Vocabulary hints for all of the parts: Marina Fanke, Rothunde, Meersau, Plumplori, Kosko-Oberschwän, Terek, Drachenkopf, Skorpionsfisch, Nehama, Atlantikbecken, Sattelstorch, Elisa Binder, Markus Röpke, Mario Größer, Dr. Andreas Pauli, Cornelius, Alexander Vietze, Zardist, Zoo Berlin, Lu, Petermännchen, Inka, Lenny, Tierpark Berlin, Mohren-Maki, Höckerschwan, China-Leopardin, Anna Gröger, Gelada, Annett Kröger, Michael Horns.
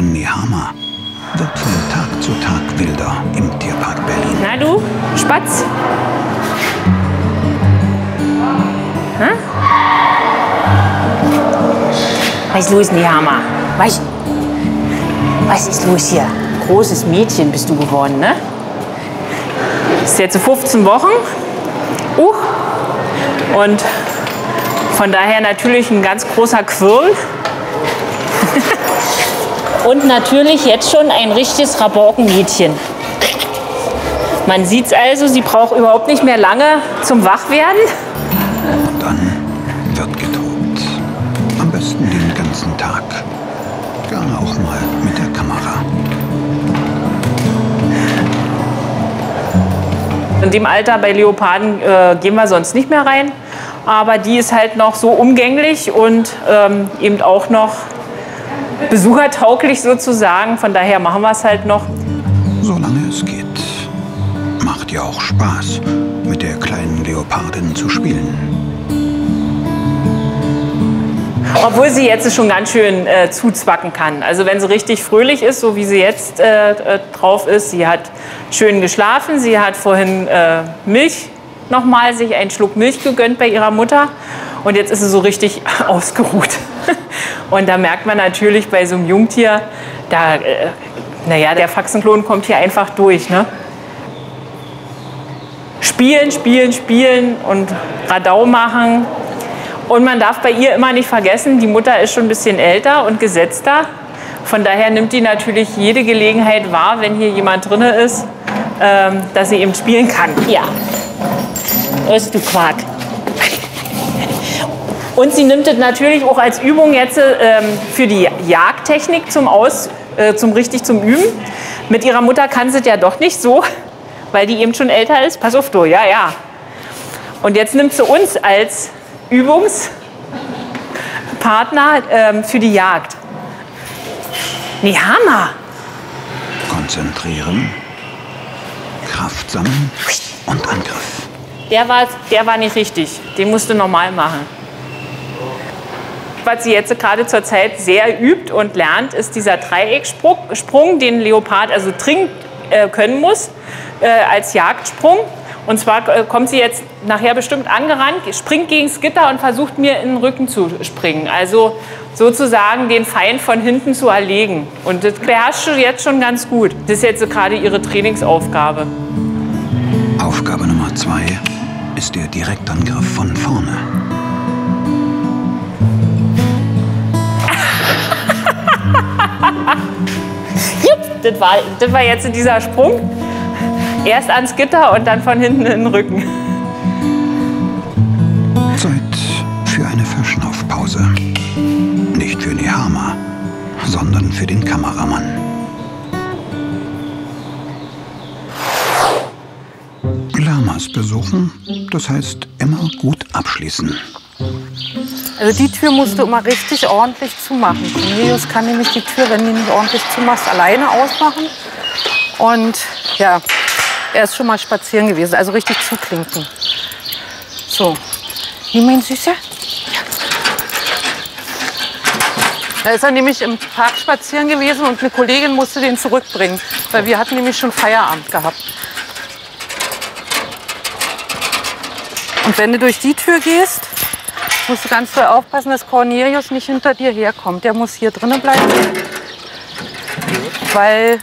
neben Nehama wird von Tag zu Tag wilder im Tierpark Berlin. Na du, Spatz? Hä? Was ist los, Nehama? Was ist los hier? Großes Mädchen bist du geworden, ne? Ist jetzt 15 Wochen. Und von daher natürlich ein ganz großer Quirl. Und natürlich jetzt schon ein richtiges Rabaukenmädchen. Man sieht's also, sie braucht überhaupt nicht mehr lange zum Wachwerden. Und dann wird getobt. Am besten den ganzen Tag. Gerne auch mal mit der Kamera. In dem Alter bei Leoparden gehen wir sonst nicht mehr rein. Aber die ist halt noch so umgänglich und eben auch noch besuchertauglich sozusagen. Von daher machen wir es halt noch. Solange es geht. Macht ja auch Spaß, mit der kleinen Leopardin zu spielen. Obwohl sie jetzt schon ganz schön zuzwacken kann. Also wenn sie richtig fröhlich ist, so wie sie jetzt drauf ist. Sie hat schön geschlafen, sie hat vorhin Milch nochmal, sich einen Schluck Milch gegönnt bei ihrer Mutter. Und jetzt ist sie so richtig ausgeruht. Und da merkt man natürlich bei so einem Jungtier, da, naja, der Faxenklon kommt hier einfach durch, ne? Spielen, spielen, spielen und Radau machen. Und man darf bei ihr immer nicht vergessen, die Mutter ist schon ein bisschen älter und gesetzter. Von daher nimmt die natürlich jede Gelegenheit wahr, wenn hier jemand drin ist, dass sie eben spielen kann. Ja, hörst du Quark. Und sie nimmt das natürlich auch als Übung jetzt für die Jagdtechnik zum Üben. Mit ihrer Mutter kann sie das ja doch nicht so, weil die eben schon älter ist. Pass auf, du, ja, ja. Und jetzt nimmt sie uns als Übungspartner für die Jagd. Nehama! Konzentrieren, Kraft sammeln und Angriff. Der war nicht richtig. Den musst du normal machen. Was sie jetzt gerade zur Zeit sehr übt und lernt, ist dieser Dreiecksprung, den Leopard also dringend können muss als Jagdsprung. Und zwar kommt sie jetzt nachher bestimmt angerannt, springt gegen das Gitter und versucht mir in den Rücken zu springen. Also sozusagen den Feind von hinten zu erlegen. Und das beherrscht sie jetzt schon ganz gut. Das ist jetzt gerade ihre Trainingsaufgabe. Aufgabe Nummer 2 ist der Direktangriff von vorne. Das war jetzt dieser Sprung. Erst ans Gitter und dann von hinten in den Rücken. Zeit für eine Verschnaufpause. Nicht für Nehama, sondern für den Kameramann. Lamas besuchen, das heißt immer gut abschließen. Also die Tür musst du immer richtig ordentlich zumachen. Cornelius kann nämlich die Tür, wenn du die nicht ordentlich zumachst, alleine ausmachen. Und ja. Er ist schon mal spazieren gewesen, also richtig zuklinken. So, nimm mein Süßer. Ja. Da ist er nämlich im Park spazieren gewesen und eine Kollegin musste den zurückbringen, weil wir hatten nämlich schon Feierabend gehabt. Und wenn du durch die Tür gehst, musst du ganz doll aufpassen, dass Cornelius nicht hinter dir herkommt. Der muss hier drinnen bleiben, weil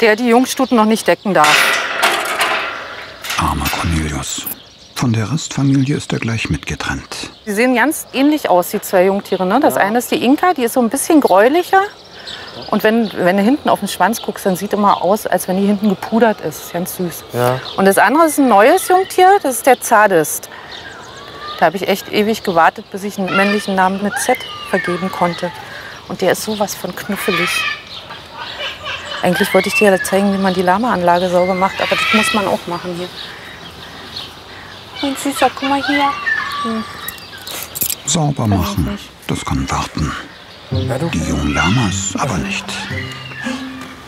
der die Jungstuten noch nicht decken darf. Armer Cornelius. Von der Restfamilie ist er gleich mitgetrennt. Sie sehen ganz ähnlich aus, die zwei Jungtiere. Ne? Das eine ist die Inka, die ist so ein bisschen gräulicher. Und wenn du hinten auf den Schwanz guckst, dann sieht immer aus, als wenn die hinten gepudert ist. Ganz süß. Ja. Und das andere ist ein neues Jungtier, das ist der Zardist. Da habe ich echt ewig gewartet, bis ich einen männlichen Namen mit Z vergeben konnte. Und der ist sowas von knuffelig. Eigentlich wollte ich dir ja zeigen, wie man die Lama-Anlage sauber macht, aber das muss man auch machen hier. Mein Süßer, guck mal hier. Hm. Sauber machen, das kann warten. Die jungen Lamas aber nicht.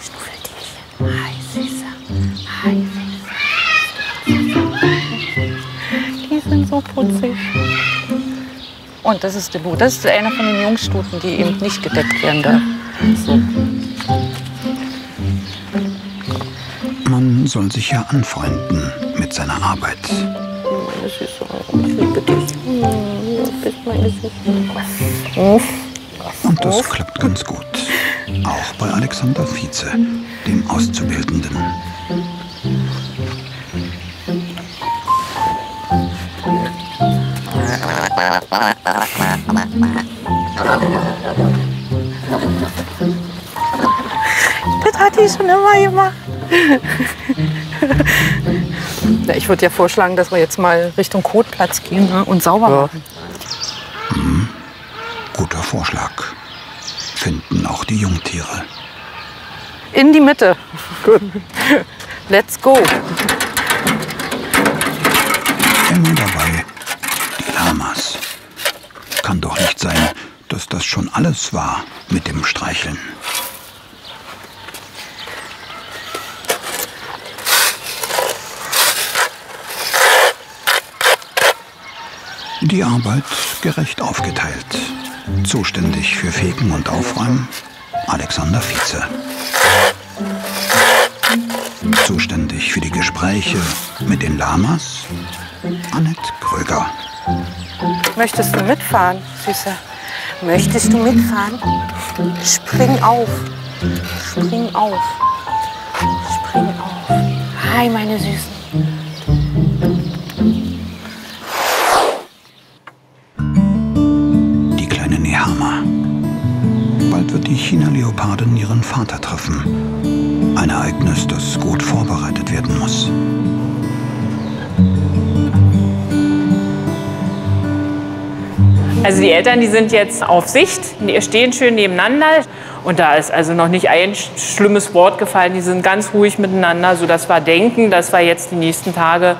Ich knuffel dich. Hi, Süßer. Hi, Süßer. Die sind so putzig. Und das ist der Lu. Das ist einer von den Jungstuten, die eben nicht gedeckt werden darf. Man soll sich ja anfreunden mit seiner Arbeit. Meine Süße, liebe dich. Du bist meine Süße. Und das klappt ganz gut. Auch bei Alexander Vietze, dem Auszubildenden. Das hat die schon immer gemacht. Na, ich würde ja vorschlagen, dass wir jetzt mal Richtung Kotplatz gehen, ne, und sauber machen. Hm. Guter Vorschlag. Finden auch die Jungtiere. In die Mitte. Gut. Let's go. Immer dabei die Lamas. Kann doch nicht sein, dass das schon alles war mit dem Streicheln. Die Arbeit gerecht aufgeteilt. Zuständig für Fegen und Aufräumen Alexander Vietze. Zuständig für die Gespräche mit den Lamas Annett Kröger. Möchtest du mitfahren, Süße? Möchtest du mitfahren? Spring auf. Spring auf. Spring auf. Hi, meine Süßen. Die China-Leoparden ihren Vater treffen. Ein Ereignis, das gut vorbereitet werden muss. Also die Eltern, die sind jetzt auf Sicht, die stehen schön nebeneinander. Und da ist also noch nicht ein schlimmes Wort gefallen. Die sind ganz ruhig miteinander, sodass wir denken, dass wir jetzt die nächsten Tage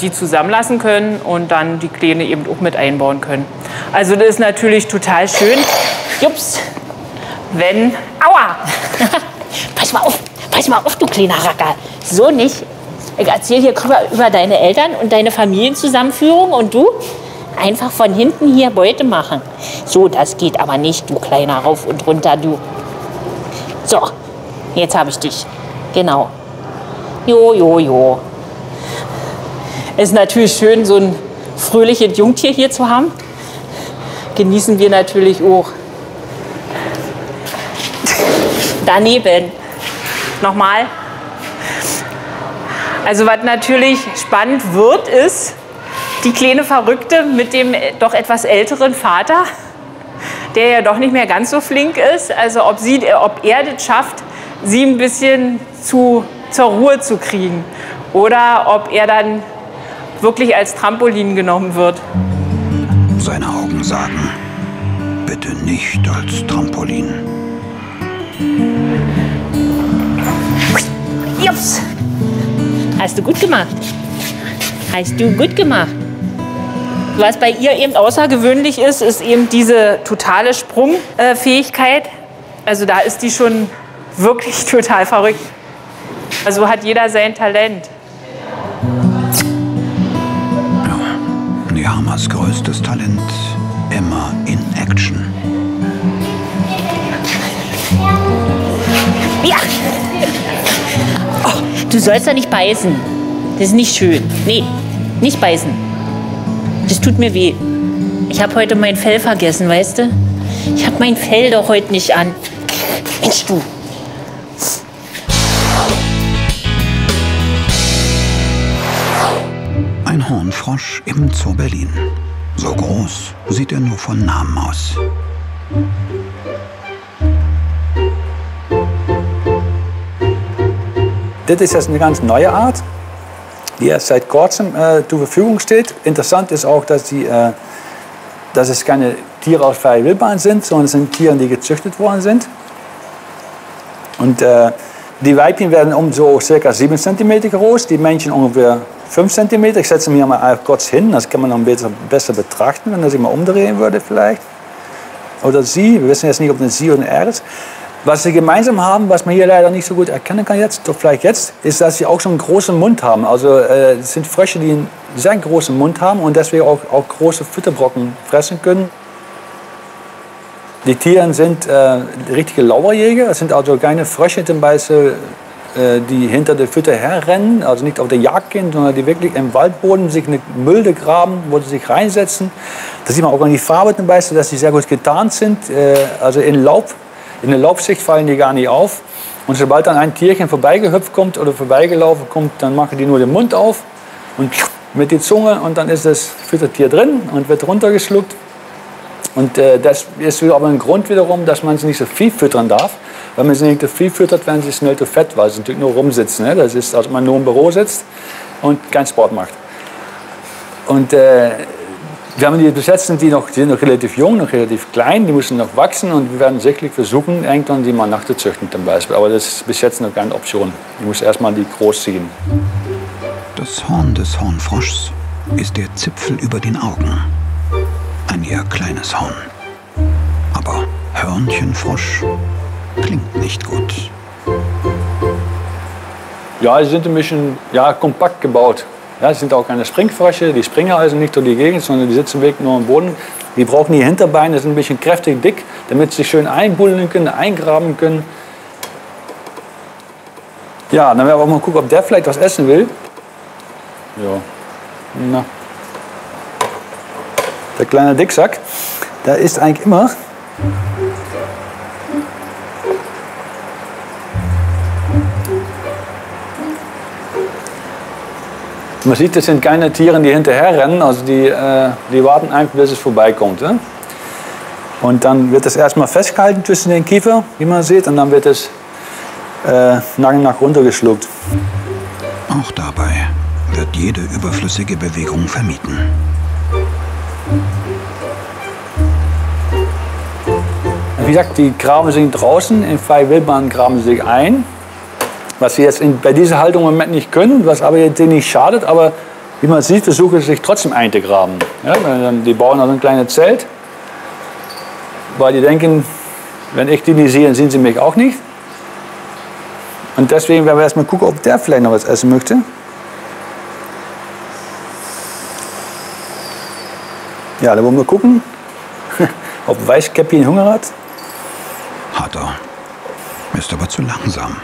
die zusammenlassen können und dann die Kleine eben auch mit einbauen können. Also das ist natürlich total schön. Jups. Wenn... Aua! Pass mal auf, du kleiner Racker. So nicht. Ich erzähle hier über deine Eltern und deine Familienzusammenführung und du einfach von hinten hier Beute machen. So, das geht aber nicht, du kleiner rauf und runter, du. So, jetzt habe ich dich. Genau. Jo, jo, jo. Ist natürlich schön, so ein fröhliches Jungtier hier zu haben. Genießen wir natürlich auch. Daneben. Nochmal. Also was natürlich spannend wird, ist die kleine Verrückte mit dem doch etwas älteren Vater, der ja doch nicht mehr ganz so flink ist. Also ob er das schafft, sie ein bisschen zur Ruhe zu kriegen. Oder ob er dann wirklich als Trampolin genommen wird. Seine Augen sagen, bitte nicht als Trampolin. Jups! Hast du gut gemacht. Hast du gut gemacht. Was bei ihr eben außergewöhnlich ist, ist eben diese totale Sprungfähigkeit. Also da ist die schon wirklich total verrückt. Also hat jeder sein Talent. Ja, Nehamas größtes Talent, immer in Action. Ja! Oh, du sollst da nicht beißen. Das ist nicht schön. Nee, nicht beißen. Das tut mir weh. Ich habe heute mein Fell vergessen, weißt du? Ich habe mein Fell doch heute nicht an. Mensch, du. Ein Hornfrosch im Zoo Berlin. So groß sieht er nur von Namen aus. Das ist jetzt eine ganz neue Art, die erst seit kurzem zur Verfügung steht. Interessant ist auch, dass es keine Tiere aus freier Wildbahn sind, sondern es sind Tiere, die gezüchtet worden sind. Und die Weibchen werden um so circa 7 cm groß, die Männchen ungefähr 5 cm. Ich setze mich hier mal kurz hin, das kann man noch ein bisschen besser betrachten, wenn das ich mal umdrehen würde vielleicht. Oder sie, wir wissen jetzt nicht, ob es sie oder er ist. Was sie gemeinsam haben, was man hier leider nicht so gut erkennen kann jetzt, doch vielleicht jetzt, ist, dass sie auch so einen großen Mund haben. Also es sind Frösche, die einen sehr großen Mund haben und deswegen auch große Futterbrocken fressen können. Die Tiere sind richtige Lauerjäger, es sind also keine Frösche zum Beispiel, die hinter der Fütter herrennen, also nicht auf der Jagd gehen, sondern die wirklich im Waldboden sich eine Mulde graben, wo sie sich reinsetzen. Das sieht man auch an die Farbe zum Beispiel, dass sie sehr gut getarnt sind. Also in der Laubsicht fallen die gar nicht auf. Und sobald dann ein Tierchen vorbeigehüpft kommt oder vorbeigelaufen kommt, dann machen die nur den Mund auf und mit der Zunge und dann ist das Füttertier drin und wird runtergeschluckt. Und das ist aber ein Grund wiederum, dass man sie nicht so viel füttern darf. Wenn man sie nicht so viel füttert, werden sie schnell zu fett, weil sie natürlich nur rumsitzen. Ne? Das ist, als man nur im Büro sitzt und keinen Sport macht. Und wir haben die Besetzten, die sind noch relativ jung, noch relativ klein, die müssen noch wachsen und wir werden sicherlich versuchen, irgendwann die mal nachzuzüchten zum Beispiel. Aber das ist bis jetzt noch keine Option. Ich muss erstmal die großziehen. Das Horn des Hornfroschs ist der Zipfel über den Augen. Ein eher kleines Horn. Aber Hörnchenfrosch klingt nicht gut. Ja, sie sind ein bisschen kompakt gebaut. Ja, sie sind auch keine Springfrösche, die springen also nicht durch die Gegend, sondern die sitzen wirklich nur am Boden. Die brauchen die Hinterbeine, die sind ein bisschen kräftig dick, damit sie sich schön einbuddeln können, eingraben können. Ja, dann werden wir auch mal gucken, ob der vielleicht was essen will. Ja, na. Der kleine Dicksack, der isst eigentlich immer. Man sieht, das sind keine Tiere, die hinterherrennen, also die warten einfach, bis es vorbeikommt. Ne? Und dann wird das erstmal festgehalten zwischen den Kiefer, wie man sieht, und dann wird es nach und nach runtergeschluckt. Auch dabei wird jede überflüssige Bewegung vermieden. Wie gesagt, die graben sich draußen, in freier Wildbahn graben sie sich ein. Was sie jetzt bei dieser Haltung im Moment nicht können, was aber denen nicht schadet, aber wie man sieht, versuchen sie sich trotzdem einzugraben. Ja, die bauen also ein kleines Zelt, weil die denken, wenn ich die nicht sehe, sehen sie mich auch nicht. Und deswegen werden wir erstmal gucken, ob der vielleicht noch was essen möchte. Ja, da wollen wir gucken, ob Weißkäppchen Hunger hat. Hat er. Ist aber zu langsam.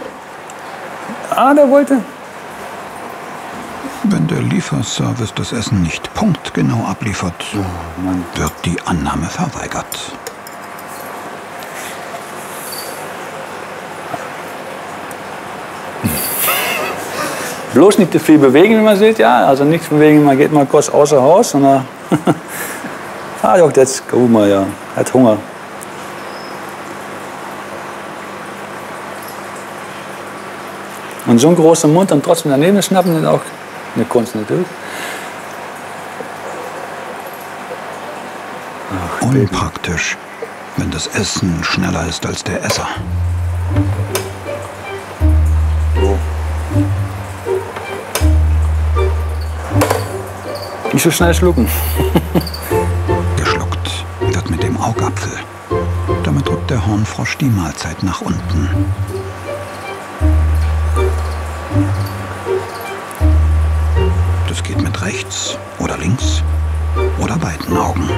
Ah, der wollte. Wenn der Lieferservice das Essen nicht punktgenau abliefert, oh, wird die Annahme verweigert. Bloß nicht zu viel bewegen, wie man sieht, ja. Also nichts bewegen, man geht mal kurz außer Haus, sondern ah, doch, jetzt, guck mal, ja, hat Hunger. Und so einen großen Mund und trotzdem daneben schnappen, ist auch eine Kunst natürlich. Ach, unpraktisch, wenn das Essen schneller ist als der Esser. So. Nicht so schnell schlucken. Geschluckt wird mit dem Augapfel. Damit drückt der Hornfrosch die Mahlzeit nach unten. Das geht mit rechts oder links oder beiden Augen.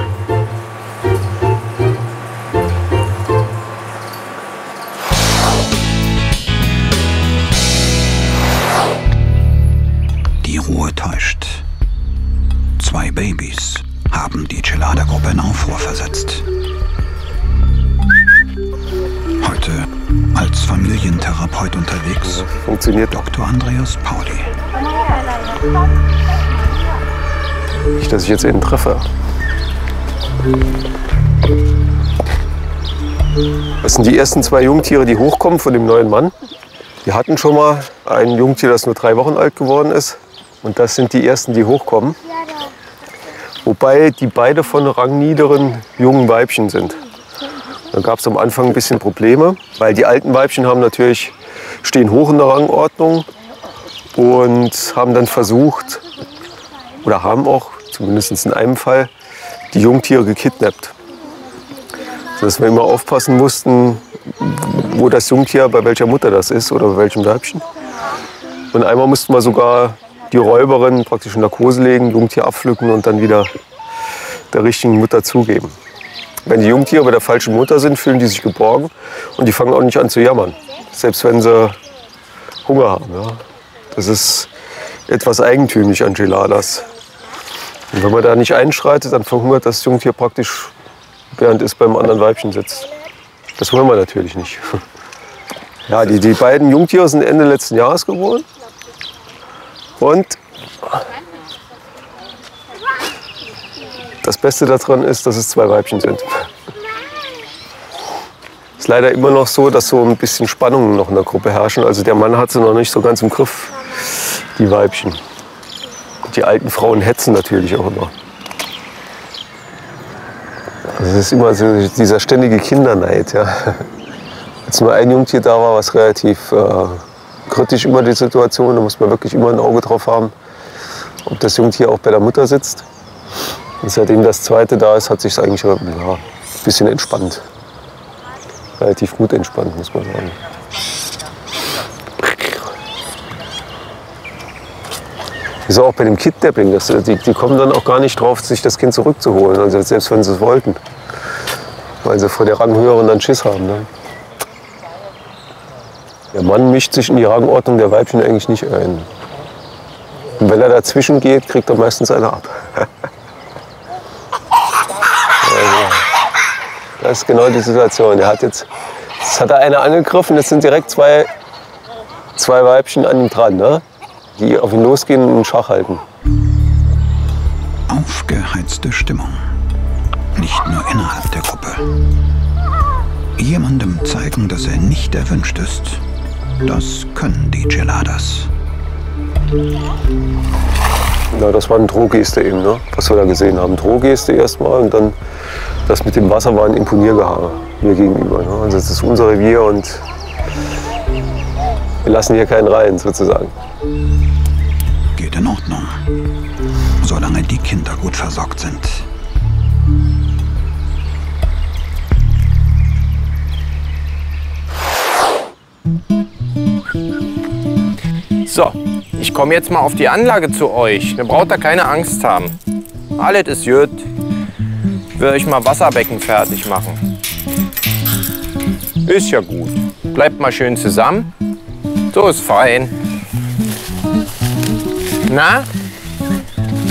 Die Ruhe täuscht. Zwei Babys haben die Gelada-Gruppe in Aufruhr versetzt. Heute als Familientherapeut unterwegs, funktioniert Dr. Andreas Pauli. Nicht, dass ich jetzt jeden treffe. Das sind die ersten zwei Jungtiere, die hochkommen von dem neuen Mann. Die hatten schon mal ein Jungtier, das nur 3 Wochen alt geworden ist. Und das sind die ersten, die hochkommen. Wobei die beide von rangniederen jungen Weibchen sind. Da gab es am Anfang ein bisschen Probleme, weil die alten Weibchen haben natürlich, stehen hoch in der Rangordnung und haben dann versucht, oder haben auch, zumindest in einem Fall, die Jungtiere gekidnappt. Sodass wir immer aufpassen mussten, wo das Jungtier, bei welcher Mutter das ist oder bei welchem Weibchen. Und einmal mussten wir sogar die Räuberin praktisch in Narkose legen, Jungtier abpflücken und dann wieder der richtigen Mutter zugeben. Wenn die Jungtiere bei der falschen Mutter sind, fühlen die sich geborgen und die fangen auch nicht an zu jammern. Selbst wenn sie Hunger haben. Ja. Das ist etwas eigentümlich an Geladas. Und wenn man da nicht einschreitet, dann verhungert das Jungtier praktisch, während es beim anderen Weibchen sitzt. Das wollen wir natürlich nicht. Ja, die beiden Jungtiere sind Ende letzten Jahres geboren. Und das Beste daran ist, dass es zwei Weibchen sind. Es ist leider immer noch so, dass so ein bisschen Spannungen noch in der Gruppe herrschen. Also der Mann hat sie noch nicht so ganz im Griff, die Weibchen. Die alten Frauen hetzen natürlich auch immer. Also es ist immer so dieser ständige Kinderneid. Ja. Als nur ein Jungtier da war, war es relativ kritisch immer die Situation. Da muss man wirklich immer ein Auge drauf haben, ob das Jungtier auch bei der Mutter sitzt. Und seitdem das zweite da ist, hat sich es eigentlich ja, ein bisschen entspannt. Relativ gut entspannt, muss man sagen. Wieso auch bei dem Kidnapping, die kommen dann auch gar nicht drauf, sich das Kind zurückzuholen, also selbst wenn sie es wollten. Weil sie vor der Ranghöheren dann Schiss haben. Ne? Der Mann mischt sich in die Rangordnung der Weibchen eigentlich nicht ein. Und wenn er dazwischen geht, kriegt er meistens eine ab. Das ist genau die Situation. Er hat jetzt hat er eine angegriffen, jetzt sind direkt zwei Weibchen an ihm dran, ne? Die auf ihn losgehen und in Schach halten. Aufgeheizte Stimmung. Nicht nur innerhalb der Gruppe. Jemandem zeigen, dass er nicht erwünscht ist, das können die Geladas. Ja, das war eine Drohgeste eben, ne? Was wir da gesehen haben. Drohgeste erstmal und dann das mit dem Wasser war ein Imponiergehabe mir gegenüber. Ne? Also das ist unser Revier und wir lassen hier keinen rein, sozusagen. Geht in Ordnung, solange die Kinder gut versorgt sind. So, ich komme jetzt mal auf die Anlage zu euch. Ihr braucht da keine Angst haben. Alles ist gut. Ich will euch mal Wasserbecken fertig machen. Ist ja gut. Bleibt mal schön zusammen. So ist fein. Na?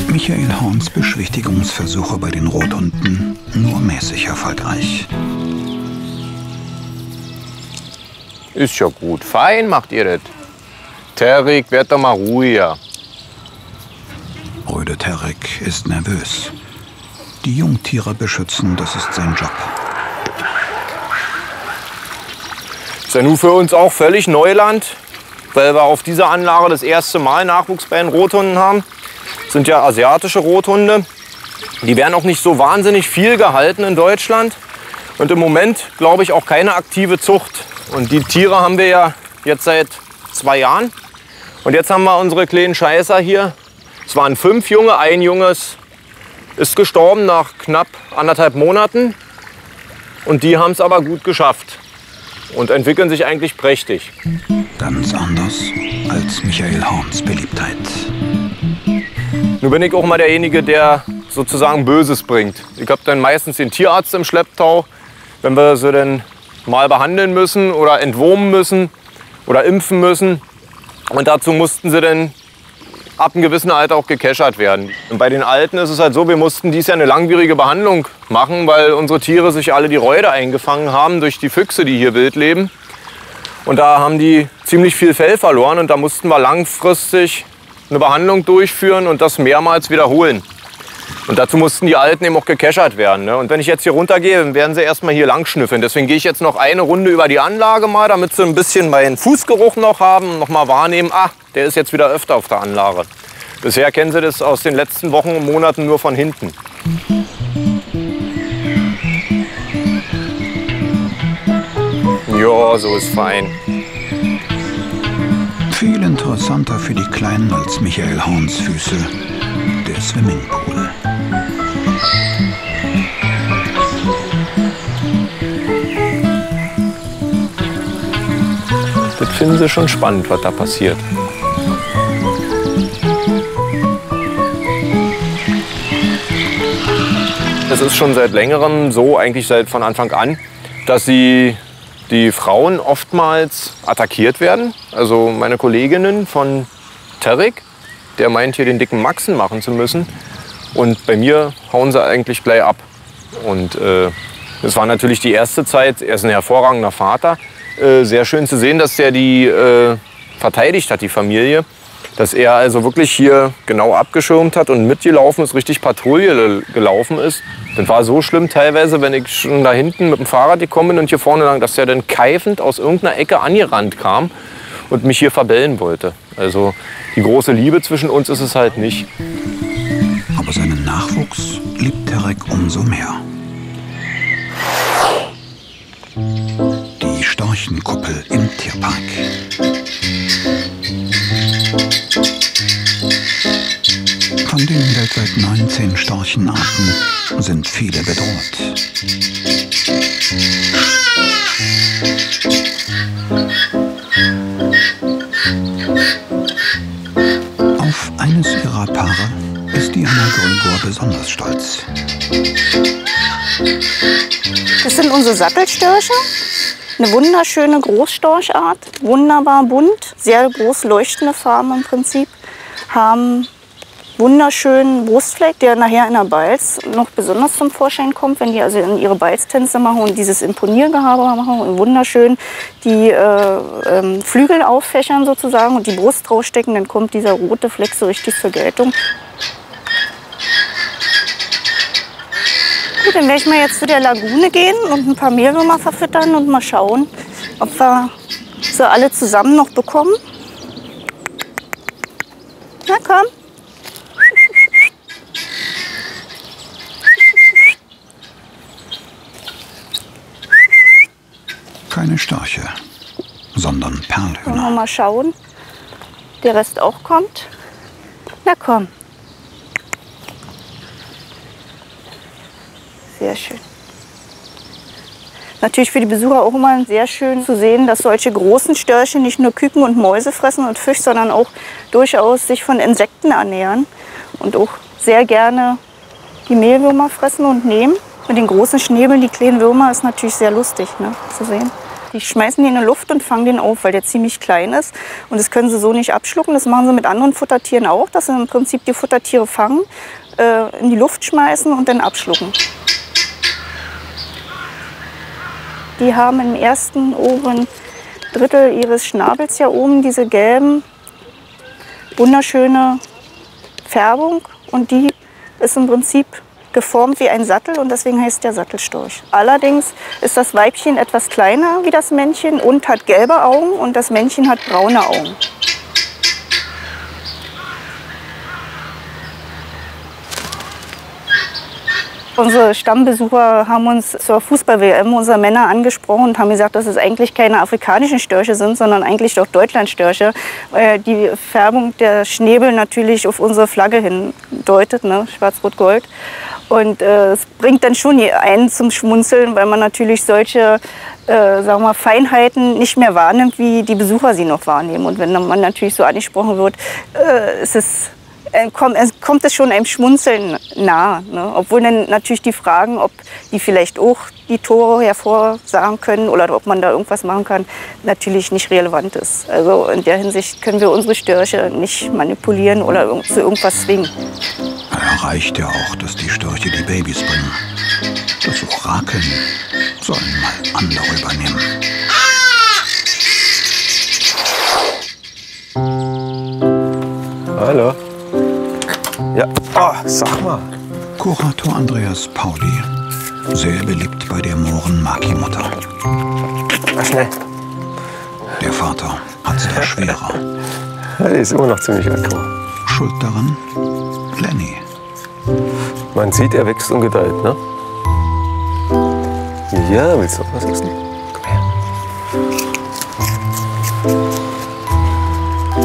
Michael Horns Beschwichtigungsversuche bei den Rothunden nur mäßig erfolgreich. Ist ja gut. Fein macht ihr das. Terek, werd doch mal ruhiger. Röde Terek ist nervös. Die Jungtiere beschützen, das ist sein Job. Ist ja nun für uns auch völlig Neuland, weil wir auf dieser Anlage das erste Mal Nachwuchs bei den Rothunden haben. Das sind ja asiatische Rothunde. Die werden auch nicht so wahnsinnig viel gehalten in Deutschland. Und im Moment, glaube ich, auch keine aktive Zucht. Und die Tiere haben wir ja jetzt seit 2 Jahren. Und jetzt haben wir unsere kleinen Scheißer hier. Es waren 5 Junge, ein Junges ist gestorben nach knapp 1,5 Monaten. Und die haben es aber gut geschafft und entwickeln sich eigentlich prächtig. Ganz anders als Michael Horns Beliebtheit. Nun bin ich auch mal derjenige, der sozusagen Böses bringt. Ich habe dann meistens den Tierarzt im Schlepptau, wenn wir sie dann mal behandeln müssen oder entwurmen müssen oder impfen müssen. Und dazu mussten sie dann ab einem gewissen Alter auch gekeschert werden. Und bei den Alten ist es halt so, wir mussten dies Jahr eine langwierige Behandlung machen, weil unsere Tiere sich alle die Räude eingefangen haben durch die Füchse, die hier wild leben. Und da haben die ziemlich viel Fell verloren und da mussten wir langfristig eine Behandlung durchführen und das mehrmals wiederholen. Und dazu mussten die Alten eben auch gekeschert werden. Ne? Und wenn ich jetzt hier runtergehe, dann werden sie erstmal hier lang schnüffeln. Deswegen gehe ich jetzt noch eine Runde über die Anlage mal, damit sie ein bisschen meinen Fußgeruch noch haben und noch mal wahrnehmen, ah, der ist jetzt wieder öfter auf der Anlage. Bisher kennen sie das aus den letzten Wochen und Monaten nur von hinten. Ja, so ist fein. Viel interessanter für die Kleinen als Michael Horns Füße, der Swimmingpool. Das finden sie schon spannend, was da passiert. Es ist schon seit längerem so, eigentlich seit von Anfang an, dass die Frauen oftmals attackiert werden. Also meine Kolleginnen von Terek, der meint hier den dicken Maxen machen zu müssen. Und bei mir hauen sie eigentlich gleich ab. Und es war natürlich die erste Zeit, er ist ein hervorragender Vater, sehr schön zu sehen, dass der die verteidigt hat, die Familie. Dass er also wirklich hier genau abgeschirmt hat und mitgelaufen ist, richtig Patrouille gelaufen ist. Das war so schlimm teilweise, wenn ich schon da hinten mit dem Fahrrad gekommen bin und hier vorne lang, dass der dann keifend aus irgendeiner Ecke angerannt kam und mich hier verbellen wollte. Also die große Liebe zwischen uns ist es halt nicht. Aber seinen Nachwuchs liebt Terek umso mehr. Die Storchenkuppel im Tierpark. Von den weltweit 19 Storchenarten sind viele bedroht. Auf eines ihrer Paare ist die Anna Gröger besonders stolz. Das sind unsere Sattelstorche. Eine wunderschöne Großstorchart, wunderbar bunt, sehr groß leuchtende Farben im Prinzip, haben wunderschönen Brustfleck, der nachher in der Balz noch besonders zum Vorschein kommt, wenn die also in ihre Balztänze machen und dieses Imponiergehabe machen und wunderschön die Flügel auffächern sozusagen und die Brust rausstecken, dann kommt dieser rote Fleck so richtig zur Geltung. Gut, dann werde ich mal jetzt zu der Lagune gehen und ein paar Mehlwürmer verfüttern und mal schauen, ob wir sie alle zusammen noch bekommen. Na komm. Keine Storche, sondern Perlhühner. Wollen wir mal schauen, ob der Rest auch kommt. Na komm. Sehr schön. Natürlich für die Besucher auch immer sehr schön zu sehen, dass solche großen Störche nicht nur Küken und Mäuse fressen und Fisch, sondern auch durchaus sich von Insekten ernähren und auch sehr gerne die Mehlwürmer fressen und nehmen. Mit den großen Schnäbeln, die kleinen Würmer, ist natürlich sehr lustig, ne, zu sehen. Die schmeißen den in die Luft und fangen den auf, weil der ziemlich klein ist. Und das können sie so nicht abschlucken. Das machen sie mit anderen Futtertieren auch, dass sie im Prinzip die Futtertiere fangen, in die Luft schmeißen und dann abschlucken. Die haben im ersten oberen Drittel ihres Schnabels hier oben diese gelben, wunderschöne Färbung. Und die ist im Prinzip geformt wie ein Sattel und deswegen heißt der Sattelstorch. Allerdings ist das Weibchen etwas kleiner wie das Männchen und hat gelbe Augen und das Männchen hat braune Augen. Unsere Stammbesucher haben uns zur Fußball-WM unsere Männer angesprochen und haben gesagt, dass es eigentlich keine afrikanischen Störche sind, sondern eigentlich doch Deutschlandstörche, weil die Färbung der Schnäbel natürlich auf unsere Flagge hindeutet, ne? Schwarz-Rot-Gold. Und es bringt dann schon einen zum Schmunzeln, weil man natürlich solche sagen wir mal, Feinheiten nicht mehr wahrnimmt, wie die Besucher sie noch wahrnehmen. Und wenn man natürlich so angesprochen wird, ist es... kommt es schon einem Schmunzeln nah, ne? Obwohl dann natürlich die Fragen, ob die vielleicht auch die Tore hervorsagen können oder ob man da irgendwas machen kann, natürlich nicht relevant ist. Also in der Hinsicht können wir unsere Störche nicht manipulieren oder zu irgendwas zwingen. Da reicht ja auch, dass die Störche die Babys bringen. Das Orakeln sollen mal andere übernehmen. Hallo. Ja, oh, sag mal. Kurator Andreas Pauli, sehr beliebt bei der Mohren-Maki-Mutter. Schnell. Der Vater hat's da schwerer. Die ist immer noch ziemlich aggro. Schuld daran? Lenny. Man sieht, er wächst und gedeiht, ne? Ja, willst du auch was essen? Komm her.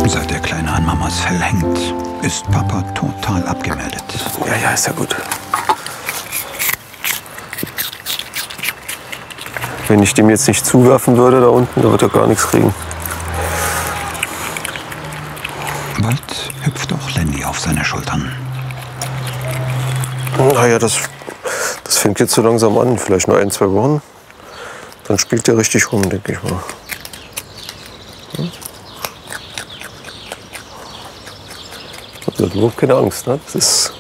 Seit der Kleine an Mamas Fell hängt, ist Papa total abgemeldet. Ja, ja, ist ja gut. Wenn ich dem jetzt nicht zuwerfen würde da unten, da wird er gar nichts kriegen. Bald hüpft auch Lenny auf seine Schultern. Naja, das Das fängt jetzt so langsam an, vielleicht nur 1-2 Wochen. Dann spielt der richtig rum, denke ich mal. Das hat überhaupt keine Angst, ne? Das ist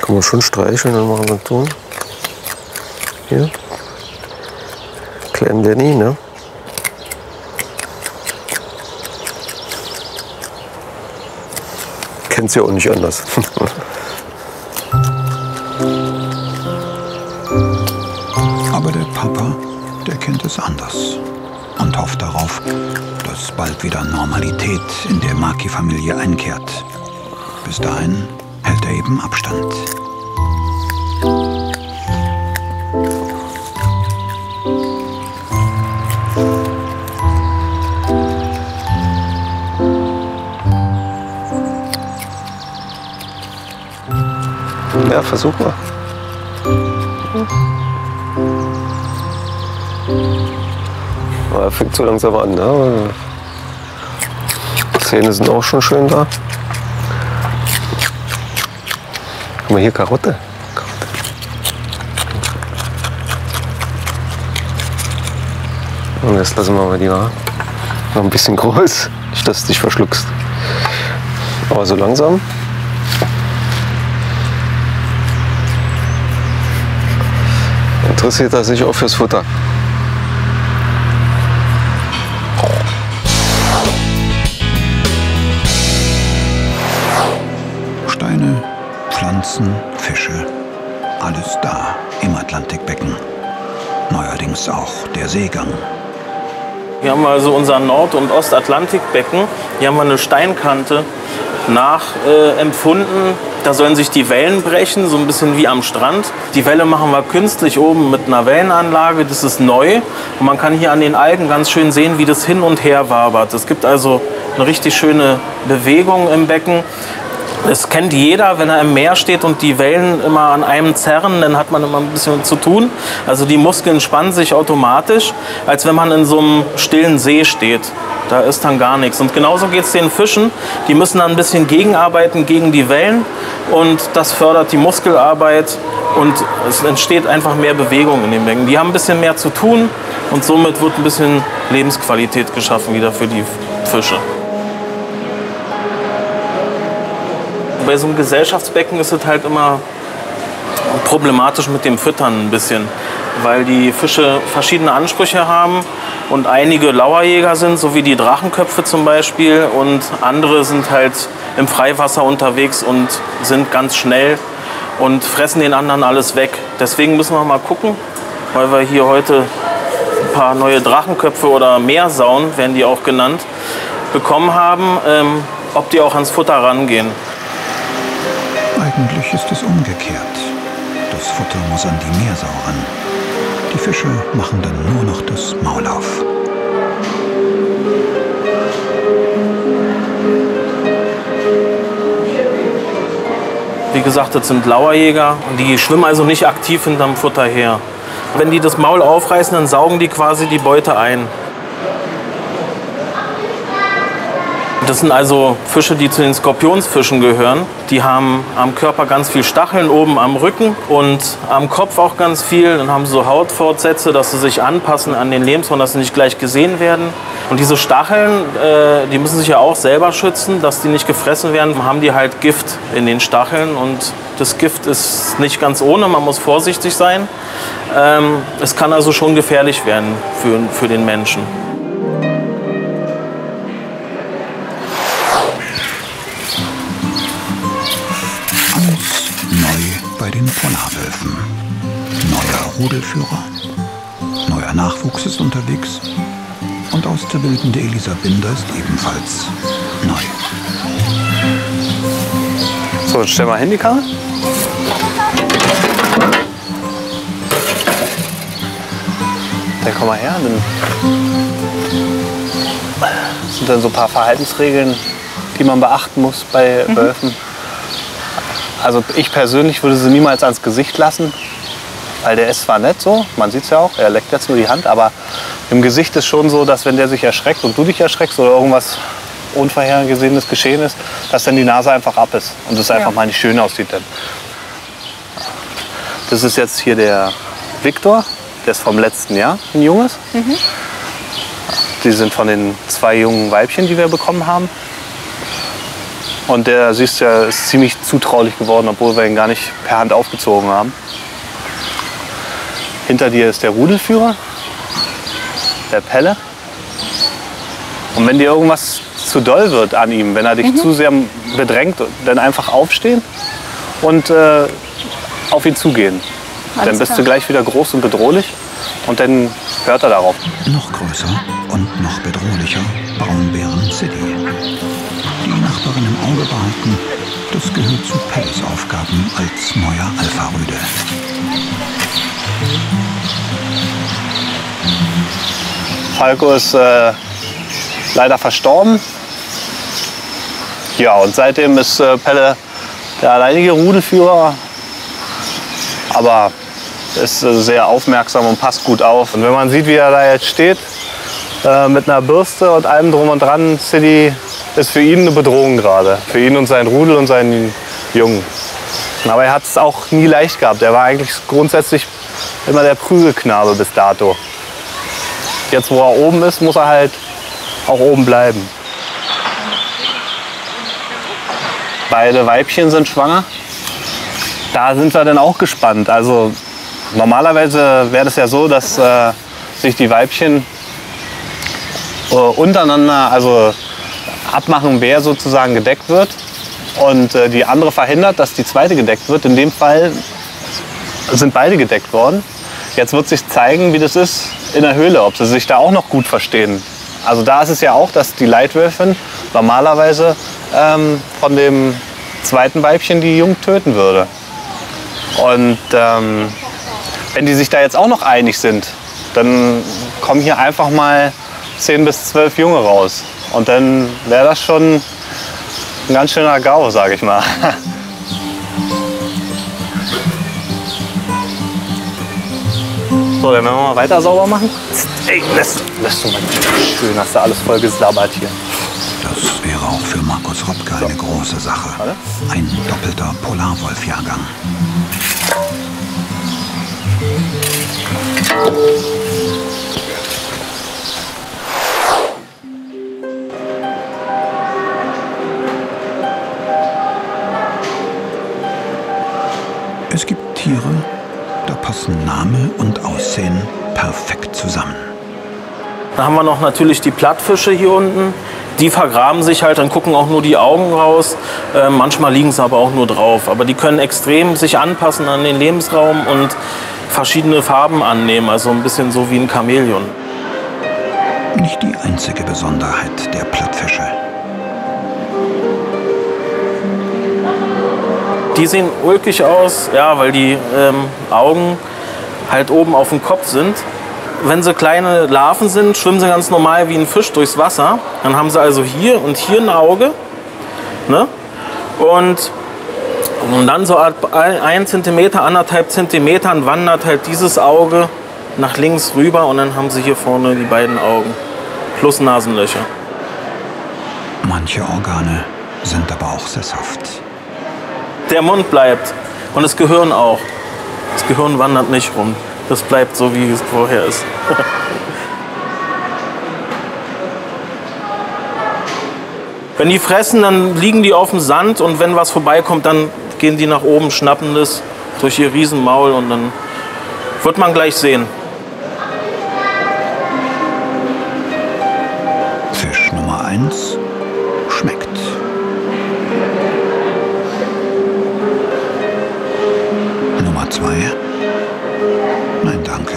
kann man schon streicheln, dann machen wir einen Ton. Hier. Kleinen Lenny, ne? Kennt's ja auch nicht anders. Aber der Papa, der kennt es anders und hofft darauf, dass bald wieder Normalität in der Maki-Familie einkehrt. Bis dahin hält er eben Abstand. Ja, versuch mal. Ja, fängt so langsam an, ne? Die Zähne sind auch schon schön da. Guck mal hier, Karotte. Und jetzt lassen wir mal die Haare noch ein bisschen groß, dass du dich verschluckst. Aber so langsam. Interessiert er sich auch fürs Futter. Steine, Pflanzen, Fische. Alles da im Atlantikbecken. Neuerdings auch der Seegang. Hier haben wir also unser Nord- und Ostatlantikbecken. Hier haben wir eine Steinkante nachempfunden. Da sollen sich die Wellen brechen, so ein bisschen wie am Strand. Die Welle machen wir künstlich oben mit einer Wellenanlage. Das ist neu. Und man kann hier an den Algen ganz schön sehen, wie das hin und her wabert. Es gibt also eine richtig schöne Bewegung im Becken. Das kennt jeder, wenn er im Meer steht und die Wellen immer an einem zerren, dann hat man immer ein bisschen zu tun. Also die Muskeln spannen sich automatisch, als wenn man in so einem stillen See steht. Da ist dann gar nichts. Und genauso geht es den Fischen. Die müssen dann ein bisschen gegenarbeiten gegen die Wellen. Und das fördert die Muskelarbeit und es entsteht einfach mehr Bewegung in den Becken. Die haben ein bisschen mehr zu tun und somit wird ein bisschen Lebensqualität geschaffen wieder für die Fische. Bei so einem Gesellschaftsbecken ist es halt immer problematisch mit dem Füttern ein bisschen, weil die Fische verschiedene Ansprüche haben und einige Lauerjäger sind, so wie die Drachenköpfe zum Beispiel, und andere sind halt im Freiwasser unterwegs und sind ganz schnell und fressen den anderen alles weg. Deswegen müssen wir mal gucken, weil wir hier heute ein paar neue Drachenköpfe oder Meersauen, werden die auch genannt, bekommen haben, ob die auch ans Futter rangehen. Eigentlich ist es umgekehrt. Das Futter muss an die Meersau ran. Die Fische machen dann nur noch das Maul auf. Wie gesagt, das sind Lauerjäger. Die schwimmen also nicht aktiv hinterm Futter her. Wenn die das Maul aufreißen, dann saugen die quasi die Beute ein. Das sind also Fische, die zu den Skorpionsfischen gehören. Die haben am Körper ganz viel Stacheln, oben am Rücken und am Kopf auch ganz viel. Dann haben sie so Hautfortsätze, dass sie sich anpassen an den Lebensraum, dass sie nicht gleich gesehen werden. Und diese Stacheln, die müssen sich ja auch selber schützen, dass die nicht gefressen werden. Haben die halt Gift in den Stacheln und das Gift ist nicht ganz ohne, man muss vorsichtig sein. Es kann also schon gefährlich werden für den Menschen. Bei den Polarwölfen. Neuer Rudelführer, neuer Nachwuchs ist unterwegs und auszubildende Elisa Binder ist ebenfalls neu. So, stell mal hin die Karre. Dann komm mal her. Dann sind dann so ein paar Verhaltensregeln, die man beachten muss bei Wölfen. Also ich persönlich würde sie niemals ans Gesicht lassen, weil der ist zwar nett so, man sieht es ja auch, er leckt jetzt nur die Hand, aber im Gesicht ist schon so, dass wenn der sich erschreckt und du dich erschreckst oder irgendwas unvorhergesehenes Geschehen ist, dass dann die Nase einfach ab ist und es einfach mal nicht schön aussieht. Denn das ist jetzt hier der Viktor, der ist vom letzten Jahr, ein Junges. Mhm. Die sind von den 2 jungen Weibchen, die wir bekommen haben. Und der, siehst du ja, ist ziemlich zutraulich geworden, obwohl wir ihn gar nicht per Hand aufgezogen haben. Hinter dir ist der Rudelführer, der Pelle. Und wenn dir irgendwas zu doll wird an ihm, wenn er dich zu sehr bedrängt, dann einfach aufstehen und auf ihn zugehen. Alles dann bist klar. Du gleich wieder groß und bedrohlich und dann hört er darauf. Noch größer und noch bedrohlicher Braunbären City. Die Nachbarin im Auge behalten, das gehört zu Pelles Aufgaben als neuer Alpha-Rüde. Falco ist leider verstorben. Ja, und seitdem ist Pelle der alleinige Rudelführer. Aber ist sehr aufmerksam und passt gut auf. Und wenn man sieht, wie er da jetzt steht, mit einer Bürste und allem drum und dran, City ist für ihn eine Bedrohung gerade. Für ihn und seinen Rudel und seinen Jungen. Aber er hat es auch nie leicht gehabt. Er war eigentlich grundsätzlich immer der Prügelknabe bis dato. Jetzt, wo er oben ist, muss er halt auch oben bleiben. Beide Weibchen sind schwanger. Da sind wir dann auch gespannt. Also normalerweise wäre das ja so, dass sich die Weibchen untereinander, also abmachen, wer sozusagen gedeckt wird. Und die andere verhindert, dass die zweite gedeckt wird. In dem Fall sind beide gedeckt worden. Jetzt wird sich zeigen, wie das ist in der Höhle, ob sie sich da auch noch gut verstehen. Also da ist es ja auch, dass die Leitwölfin normalerweise von dem zweiten Weibchen die Jungen töten würde. Und wenn die sich da jetzt auch noch einig sind, dann kommen hier einfach mal 10 bis 12 Junge raus. Und dann wäre das schon ein ganz schöner Gau, sage ich mal. So, dann werden wir mal weiter sauber machen. Ey, lässt du mal schön, hast du alles voll gesabbert hier. Das wäre auch für Markus Röpke eine große Sache. Ein doppelter Polarwolf-Jahrgang. Es gibt Tiere, da passen Name und Aussehen perfekt zusammen. Da haben wir noch natürlich die Plattfische hier unten. Die vergraben sich halt, dann gucken auch nur die Augen raus. Manchmal liegen sie aber auch nur drauf. Aber die können extrem sich anpassen an den Lebensraum und verschiedene Farben annehmen. Also ein bisschen so wie ein Chamäleon. Nicht die einzige Besonderheit der Plattfische. Die sehen ulkig aus, ja, weil die Augen halt oben auf dem Kopf sind. Wenn sie kleine Larven sind, schwimmen sie ganz normal wie ein Fisch durchs Wasser. Dann haben sie also hier und hier ein Auge. Ne? Und dann so 1 Zentimeter, 1,5 Zentimetern wandert halt dieses Auge nach links rüber. Und dann haben sie hier vorne die beiden Augen plus Nasenlöcher. Manche Organe sind aber auch sesshaft. Der Mund bleibt und das Gehirn auch. Das Gehirn wandert nicht rum. Das bleibt so, wie es vorher ist. Wenn die fressen, dann liegen die auf dem Sand und wenn was vorbeikommt, dann gehen die nach oben, schnappen das durch ihr Riesenmaul und dann wird man gleich sehen. Fisch Nummer 1 schmeckt. Nummer 2. Nein, danke.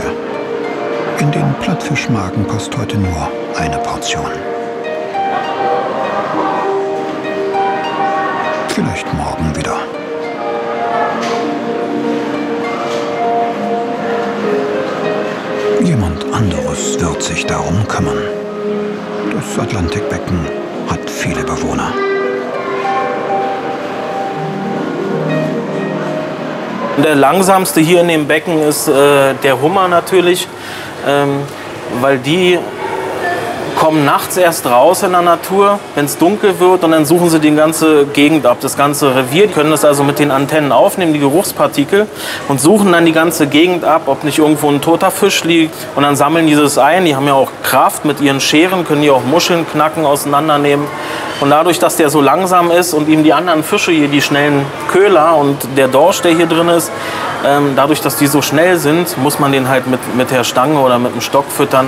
In den Plattfischmagen passt heute nur eine Portion. Vielleicht morgen wieder. Jemand anderes wird sich darum kümmern. Das Atlantikbecken hat viele Bewohner. Der langsamste hier in dem Becken ist der Hummer natürlich, weil die kommen nachts erst raus in der Natur, wenn es dunkel wird, und dann suchen sie die ganze Gegend ab, das ganze Revier. Die können das also mit den Antennen aufnehmen, die Geruchspartikel, und suchen dann die ganze Gegend ab, ob nicht irgendwo ein toter Fisch liegt, und dann sammeln die das ein. Die haben ja auch Kraft mit ihren Scheren, können die auch Muscheln knacken, auseinandernehmen. Und dadurch, dass der so langsam ist und ihm die anderen Fische hier, die schnellen Köhler und der Dorsch, der hier drin ist, dadurch, dass die so schnell sind, muss man den halt mit der Stange oder mit dem Stock füttern.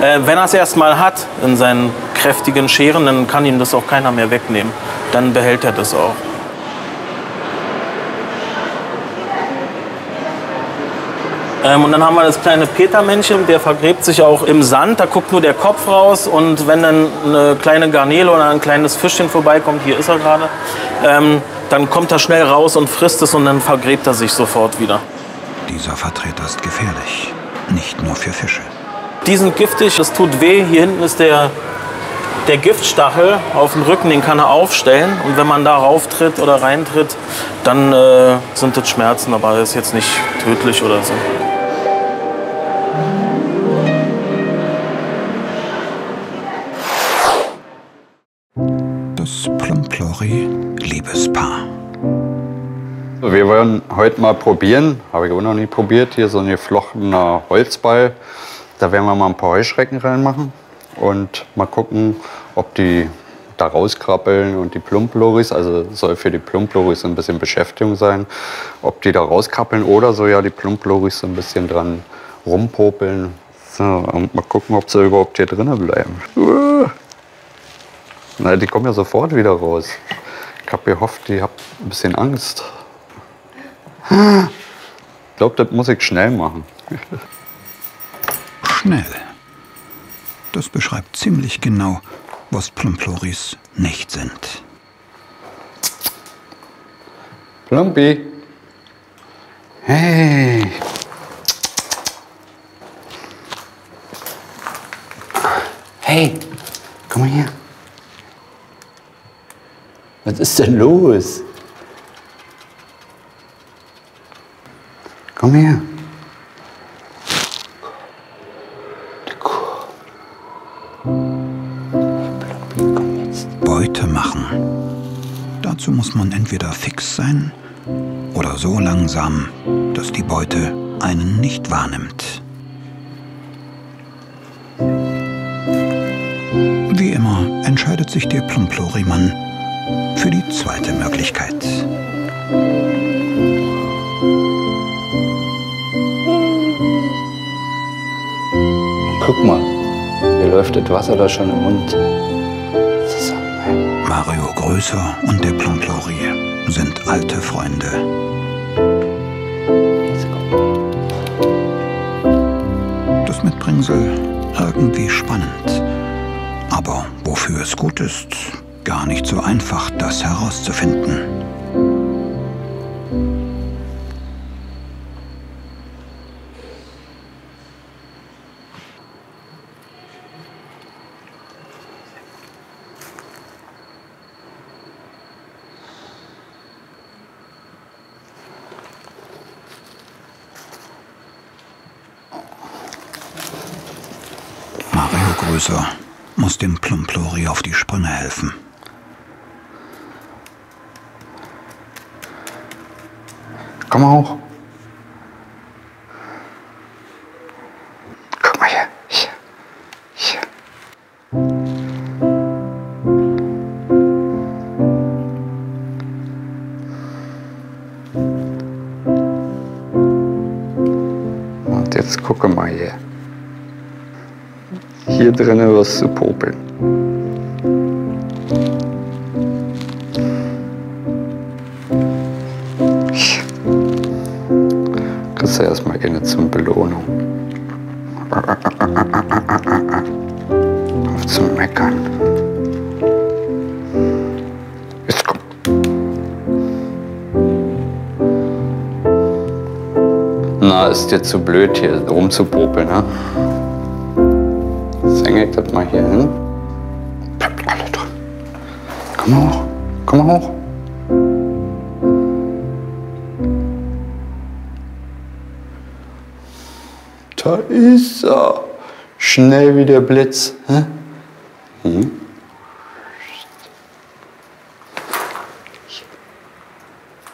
Wenn er es erstmal hat in seinen kräftigen Scheren, dann kann ihm das auch keiner mehr wegnehmen. Dann behält er das auch. Und dann haben wir das kleine Petermännchen, der vergräbt sich auch im Sand, da guckt nur der Kopf raus, und wenn dann eine kleine Garnele oder ein kleines Fischchen vorbeikommt, hier ist er gerade, dann kommt er schnell raus und frisst es, und dann vergräbt er sich sofort wieder. Dieser Vertreter ist gefährlich, nicht nur für Fische. Die sind giftig, das tut weh, hier hinten ist der Giftstachel auf dem Rücken, den kann er aufstellen, und wenn man da rauftritt oder reintritt, dann sind das Schmerzen, aber das ist jetzt nicht tödlich oder so. Das Plumplori-Liebespaar. Wir wollen heute mal probieren, habe ich aber noch nie probiert, hier so ein geflochtener Holzball. Da werden wir mal ein paar Heuschrecken reinmachen und mal gucken, ob die da rauskrabbeln, und die Plumploris, also soll für die Plumploris ein bisschen Beschäftigung sein, ob die da rauskrabbeln oder so, ja, die Plumploris so ein bisschen dran rumpopeln. So, und mal gucken, ob sie überhaupt hier drinnen bleiben. Na, die kommen ja sofort wieder raus. Ich hab gehofft, die habt ein bisschen Angst. Ich glaube, das muss ich schnell machen. Schnell. Das beschreibt ziemlich genau, was Plumploris nicht sind. Plumpi. Hey. Hey, komm mal her. Was ist denn los? Komm her. Beute machen. Dazu muss man entweder fix sein oder so langsam, dass die Beute einen nicht wahrnimmt. Wie immer entscheidet sich der Plumplori-Mann für die zweite Möglichkeit. Guck mal, hier läuft das Wasser da schon im Mund. Mario Größer und der Plumplori sind alte Freunde. Das Mitbringsel irgendwie spannend. Aber wofür es gut ist, gar nicht so einfach, das herauszufinden. Mario Größer muss dem Plumplori auf die Sprünge helfen. Komm mal hoch. Guck mal hier. Hier. Und jetzt gucke mal hier. Hier drinnen was zu popeln. Kriegst du erstmal eine zum Belohnung. Auf zum Meckern. Jetzt komm. Na, ist dir zu blöd hier rumzupopeln, ne? Hängt das mal hier hin. Bleibt alle drin. Komm mal hoch. Komm mal hoch. Da ist er. Schnell wie der Blitz. Hä? Mhm.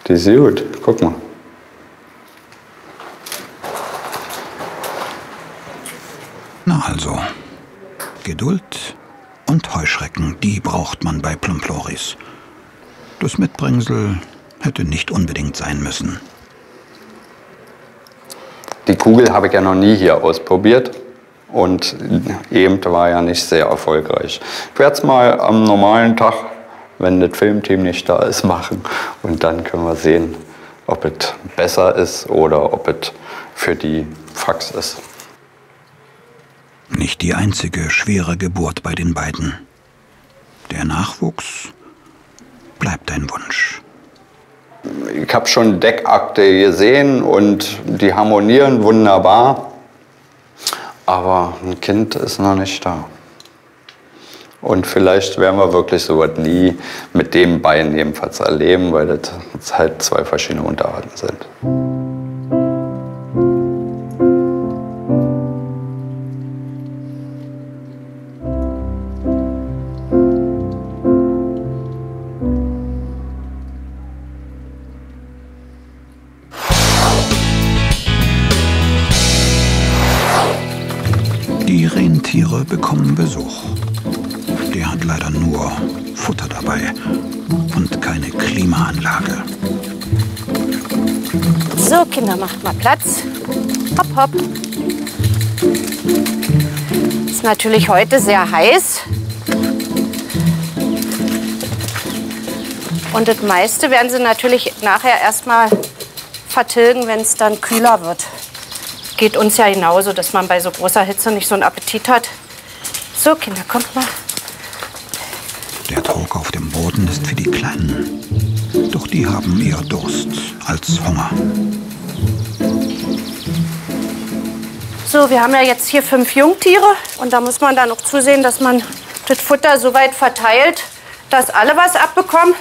Die ist gut, guck mal. Na also, Geduld und Heuschrecken, die braucht man bei Plumploris. Das Mitbringsel hätte nicht unbedingt sein müssen. Die Kugel habe ich ja noch nie hier ausprobiert. Und eben war ja nicht sehr erfolgreich. Ich werde es mal am normalen Tag, wenn das Filmteam nicht da ist, machen. Und dann können wir sehen, ob es besser ist oder ob es für die Fax ist. Nicht die einzige schwere Geburt bei den beiden. Der Nachwuchs bleibt ein Wunsch. Ich habe schon Deckakte gesehen und die harmonieren wunderbar. Aber ein Kind ist noch nicht da. Und vielleicht werden wir wirklich sowas nie mit den beiden jedenfalls erleben, weil das halt zwei verschiedene Unterarten sind. Bekommen Besuch. Der hat leider nur Futter dabei und keine Klimaanlage. So, Kinder, macht mal Platz. Hopp, hopp. Ist natürlich heute sehr heiß. Und das meiste werden sie natürlich nachher erstmal vertilgen, wenn es dann kühler wird. Geht uns ja genauso, dass man bei so großer Hitze nicht so einen Appetit hat. So, Kinder, kommt mal. Der Trog auf dem Boden ist für die Kleinen. Doch die haben eher Durst als Hunger. So, wir haben ja jetzt hier 5 Jungtiere. Und da muss man dann auch zusehen, dass man das Futter so weit verteilt, dass alle was abbekommen.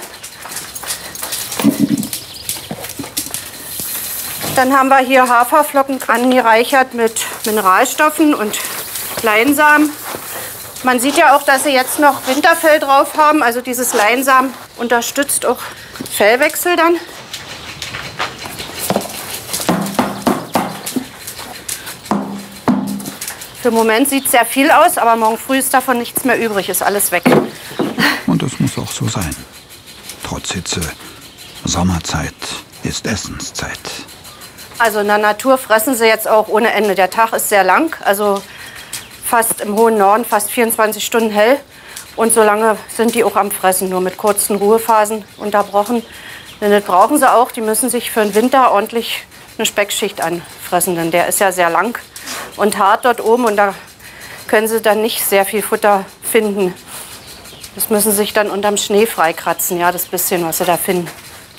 Dann haben wir hier Haferflocken angereichert mit Mineralstoffen und Leinsamen. Man sieht ja auch, dass sie jetzt noch Winterfell drauf haben. Also dieses Leinsamen unterstützt auch Fellwechsel dann. Für den Moment sieht es sehr viel aus, aber morgen früh ist davon nichts mehr übrig, ist alles weg. Und das muss auch so sein. Trotz Hitze, Sommerzeit ist Essenszeit. Also in der Natur fressen sie jetzt auch ohne Ende. Der Tag ist sehr lang, also fast im hohen Norden, fast 24 Stunden hell. Und so lange sind die auch am Fressen, nur mit kurzen Ruhephasen unterbrochen. Denn das brauchen sie auch, die müssen sich für den Winter ordentlich eine Speckschicht anfressen, denn der ist ja sehr lang und hart dort oben und da können sie dann nicht sehr viel Futter finden. Das müssen sie sich dann unterm Schnee freikratzen, ja, das bisschen, was sie da finden.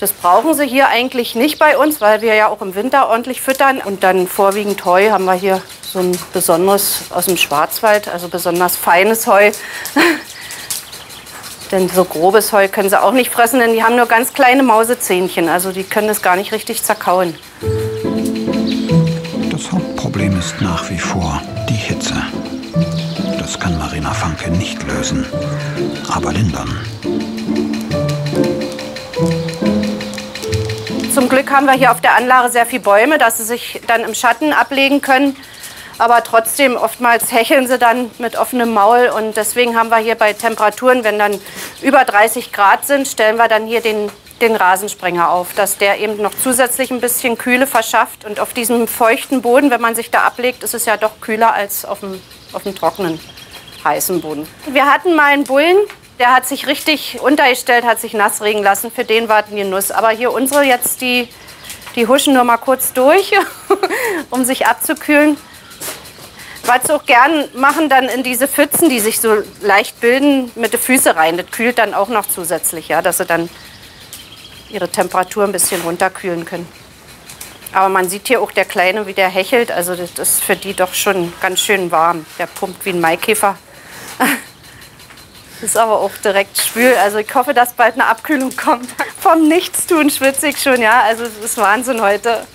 Das brauchen sie hier eigentlich nicht bei uns, weil wir ja auch im Winter ordentlich füttern. Und dann vorwiegend Heu haben wir hier so ein besonderes aus dem Schwarzwald, also besonders feines Heu. Denn so grobes Heu können sie auch nicht fressen, denn die haben nur ganz kleine Mausezähnchen. Also die können das gar nicht richtig zerkauen. Das Hauptproblem ist nach wie vor die Hitze. Das kann Marina Fanke nicht lösen, aber lindern. Zum Glück haben wir hier auf der Anlage sehr viele Bäume, dass sie sich dann im Schatten ablegen können. Aber trotzdem, oftmals hecheln sie dann mit offenem Maul. Und deswegen haben wir hier bei Temperaturen, wenn dann über 30 Grad sind, stellen wir dann hier den Rasensprenger auf, dass der eben noch zusätzlich ein bisschen Kühle verschafft. Und auf diesem feuchten Boden, wenn man sich da ablegt, ist es ja doch kühler als auf dem trockenen, heißen Boden. Wir hatten mal einen Bullen. Der hat sich richtig untergestellt, hat sich nass regen lassen. Für den war es ein Genuss. Aber hier unsere jetzt, die huschen nur mal kurz durch, um sich abzukühlen. Was sie auch gern machen, dann in diese Pfützen, die sich so leicht bilden, mit den Füßen rein. Das kühlt dann auch noch zusätzlich, ja, dass sie dann ihre Temperatur ein bisschen runterkühlen können. Aber man sieht hier auch der Kleine, wie der hechelt. Also das ist für die doch schon ganz schön warm. Der pumpt wie ein Maikäfer. Ist aber auch direkt schwül. Also ich hoffe, dass bald eine Abkühlung kommt. Vom Nichtstun schwitze ich schon, ja. Also es ist Wahnsinn heute.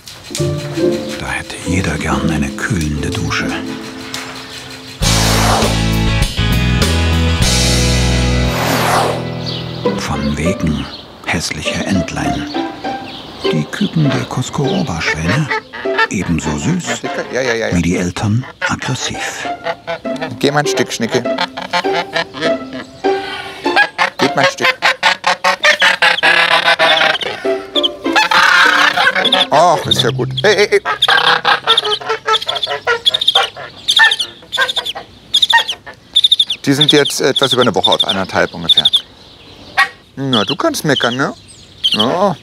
Da hätte jeder gern eine kühlende Dusche. von wegen hässliche Entlein. Die Küken der Kosko-Oberschwäne ebenso süß wie die Eltern aggressiv. Geh mal ein Stück, Schnicke. Geht mal ein Stück. Ach, oh, ist ja gut. Hey, hey, hey. Die sind jetzt etwas über eine Woche alt, 1,5 ungefähr. Na, du kannst meckern, ne? Ja.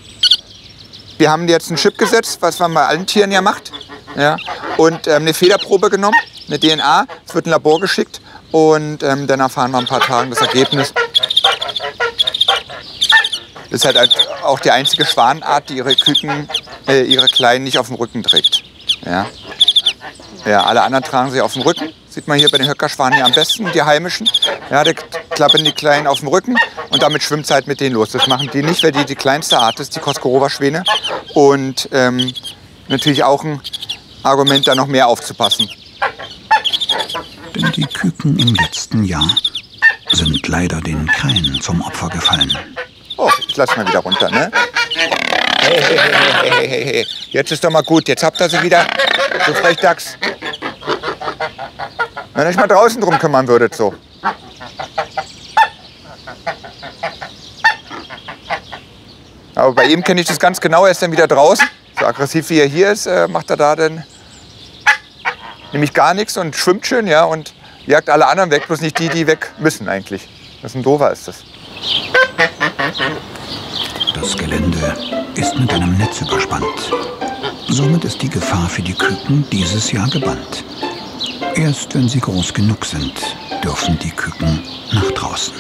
Wir haben jetzt einen Chip gesetzt, was man bei allen Tieren ja macht. Ja. Und eine Federprobe genommen, eine DNA. Es wird in ein Labor geschickt und dann erfahren wir in ein paar Tagen das Ergebnis. Das ist halt auch die einzige Schwanenart, die ihre Küken, ihre Kleinen nicht auf dem Rücken trägt. Ja. Ja, alle anderen tragen sie auf dem Rücken. Sieht man hier bei den Höckerschwanen hier am besten, die heimischen. Ja, die klappen die Kleinen auf dem Rücken und damit schwimmt es halt mit denen los. Das machen die nicht, weil die die kleinste Art ist, die Kosko-Oberschwäne. Und natürlich auch ein Argument, da noch mehr aufzupassen. Denn die Küken im letzten Jahr sind leider den Krähen zum Opfer gefallen. Oh, ich lass mal wieder runter, ne? Hey, hey, hey, hey, hey, hey. Jetzt ist doch mal gut. Jetzt habt ihr sie wieder, so Frechdachs. Wenn ihr euch mal draußen drum kümmern würdet, so. Aber bei ihm kenne ich das ganz genau. Er ist dann wieder draußen. So aggressiv wie er hier ist, macht er da dann nämlich gar nichts und schwimmt schön, ja, und jagt alle anderen weg, bloß nicht die, die weg müssen eigentlich. Das ist ein Doofer, ist das. Das Gelände ist mit einem Netz überspannt. Somit ist die Gefahr für die Küken dieses Jahr gebannt. Erst wenn sie groß genug sind, dürfen die Küken nach draußen.